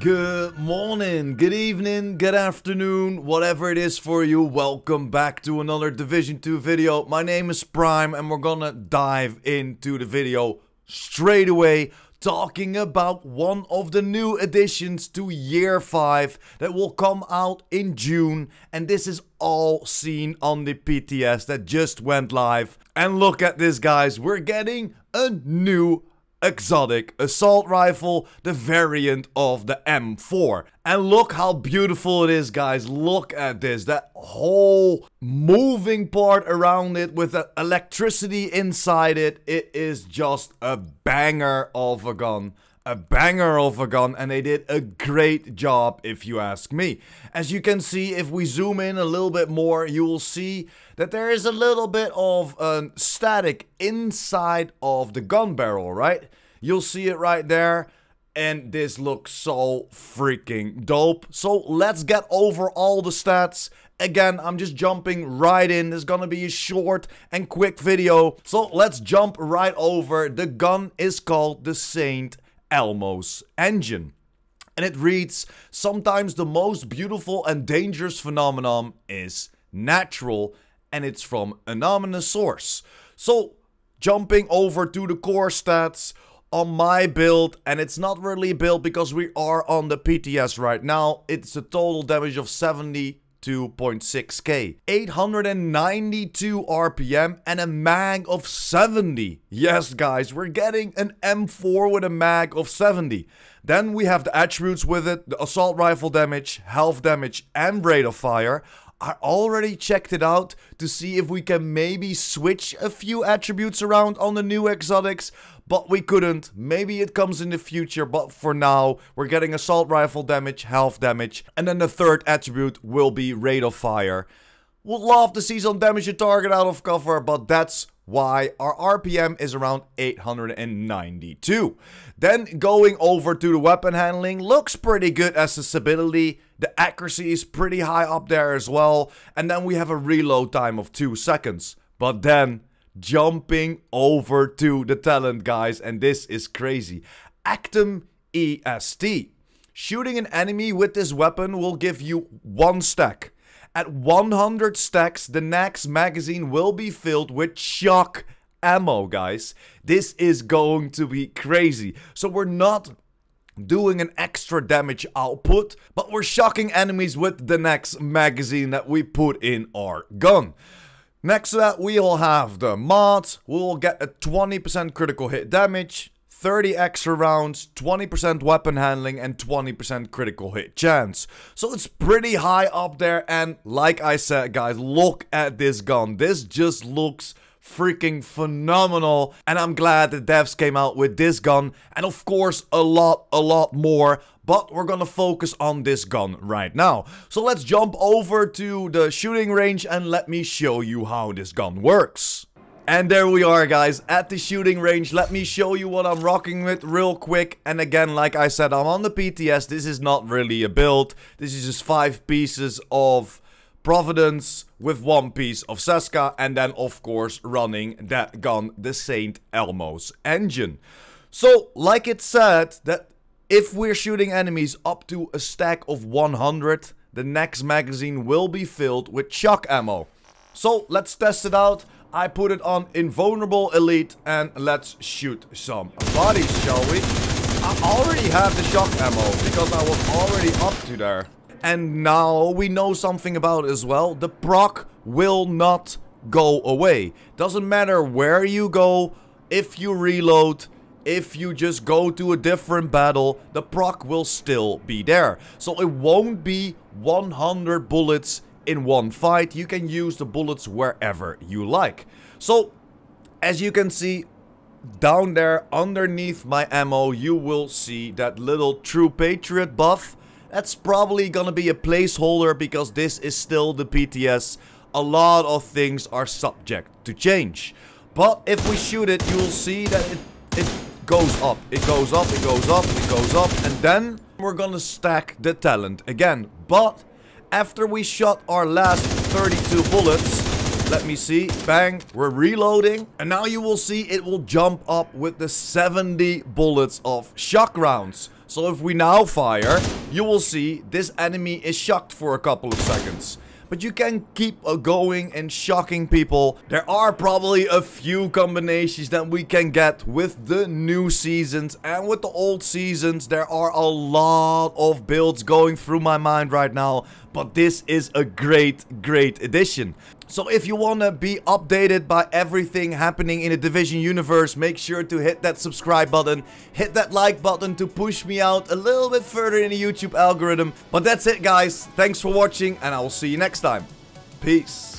Good morning, good evening, good afternoon, whatever it is for you. Welcome back to another Division 2 video. My name is Prime and we're gonna dive into the video straight away, talking about one of the new additions to Year 5 that will come out in June. And this is all seen on the PTS that just went live. And look at this, guys, we're getting a new exotic assault rifle, the variant of the M4. And look how beautiful it is, guys. Look at this, that whole moving part around it with the electricity inside it. It is just a banger of a gun. A banger of a gun, and they did a great job if you ask me. As you can see, if we zoom in a little bit more, you will see that there is a little bit of static inside of the gun barrel, right? You'll see it right there, and this looks so freaking dope. So let's get over all the stats. Again, I'm just jumping right in. This is gonna be a short and quick video. So let's jump right over. The gun is called the St. Elmo's engine, and it reads, sometimes the most beautiful and dangerous phenomenon is natural, and it's from an ominous source. So jumping over to the core stats on my build, and it's not really built because we are on the PTS right now, it's a total damage of 72.6k, 892 RPM, and a mag of 70. Yes, guys, we're getting an M4 with a mag of 70. Then we have the attributes with it, the assault rifle damage, health damage, and rate of fire. I already checked it out to see if we can maybe switch a few attributes around on the new exotics, but we couldn't. Maybe it comes in the future, but for now, we're getting assault rifle damage, health damage, and then the third attribute will be rate of fire. Would love to see some damage to target out of cover, but that's why our RPM is around 892. Then going over to the weapon handling, looks pretty good. Accessibility, the accuracy is pretty high up there as well, and then we have a reload time of 2 seconds. But then jumping over to the talent, guys, and this is crazy. Actum EST. Shooting an enemy with this weapon will give you 1 stack. At 100 stacks, the next magazine will be filled with shock ammo, guys. This is going to be crazy. So we're not doing an extra damage output, but we're shocking enemies with the next magazine that we put in our gun. Next to that, we will have the mods. We will get a 20% critical hit damage, 30 extra rounds, 20% weapon handling, and 20% critical hit chance. So it's pretty high up there, and like I said, guys, look at this gun. This just looks freaking phenomenal, and I'm glad the devs came out with this gun, and of course a lot more, but we're gonna focus on this gun right now. So let's jump over to the shooting range and let me show you how this gun works. And there we are, guys, at the shooting range. Let me show you what I'm rocking with real quick. And again, like I said, I'm on the PTS. This is not really a build. This is just 5 pieces of Providence with 1 piece of Seska, and then of course running that gun, the St. Elmo's engine. So like it said, that if we're shooting enemies up to a stack of 100, the next magazine will be filled with shock ammo. So let's test it out. I put it on invulnerable elite, and let's shoot some bodies, shall we? I already have the shock ammo because I was already up to there. And now we know something about it as well. The proc will not go away. Doesn't matter where you go, if you reload, if you just go to a different battle, the proc will still be there. So it won't be 100 bullets in one fight. You can use the bullets wherever you like. So as you can see down there underneath my ammo, you will see that little True Patriot buff. That's probably gonna be a placeholder because this is still the PTS. A lot of things are subject to change, but if we shoot it, you'll see that it goes up, it goes up, it goes up, it goes up, and then we're gonna stack the talent again. But after we shot our last 32 bullets, let me see, bang, we're reloading. And now you will see it will jump up with the 70 bullets of shock rounds. So if we now fire, you will see this enemy is shocked for a couple of seconds. But you can keep going and shocking people. There are probably a few combinations that we can get with the new seasons. And with the old seasons, there are a lot of builds going through my mind right now. But this is a great, great addition. So if you want to be updated by everything happening in the Division universe, make sure to hit that subscribe button. Hit that like button to push me out a little bit further in the YouTube algorithm. But that's it, guys. Thanks for watching, and I will see you next time. Peace.